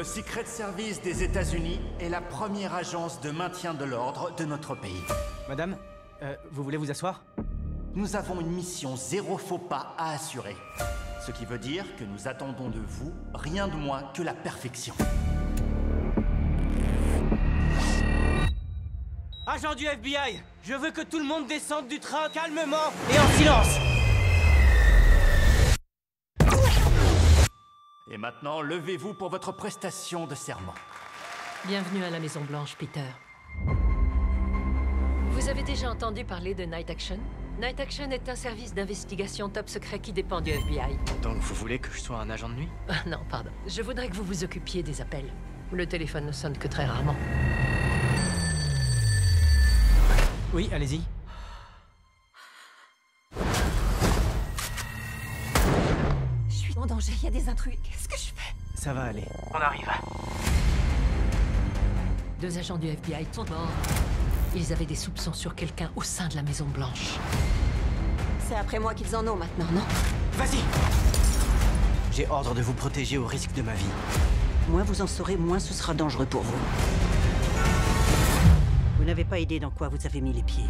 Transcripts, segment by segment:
Le Secret Service des États-Unis est la première agence de maintien de l'ordre de notre pays. Madame, vous voulez vous asseoir? Nous avons une mission zéro faux pas à assurer. Ce qui veut dire que nous attendons de vous rien de moins que la perfection. Agent du FBI, je veux que tout le monde descende du train calmement et en silence. Et maintenant, levez-vous pour votre prestation de serment. Bienvenue à la Maison-Blanche, Peter. Vous avez déjà entendu parler de Night Action? Night Action est un service d'investigation top secret qui dépend du FBI. Donc vous voulez que je sois un agent de nuit? Non, pardon. Je voudrais que vous vous occupiez des appels. Le téléphone ne sonne que très rarement. Oui, allez-y. Je suis en danger, il y a des intrus. Qu'est-ce que je fais? Ça va aller. On arrive. Deux agents du FBI sont morts. Ils avaient des soupçons sur quelqu'un au sein de la Maison-Blanche. C'est après moi qu'ils en ont maintenant, non? Vas-y! J'ai ordre de vous protéger au risque de ma vie. Moins vous en saurez, moins ce sera dangereux pour vous. Vous n'avez pas idée dans quoi vous avez mis les pieds.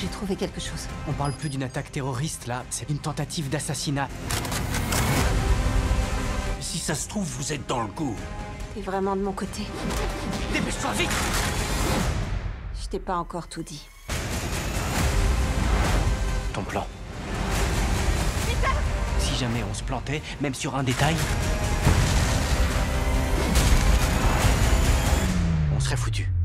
J'ai trouvé quelque chose. On parle plus d'une attaque terroriste, là. C'est une tentative d'assassinat. Si ça se trouve, vous êtes dans le coup. T'es vraiment de mon côté. Dépêche-toi, vite! Je t'ai pas encore tout dit. Ton plan. Peter! Si jamais on se plantait, même sur un détail, on serait foutu.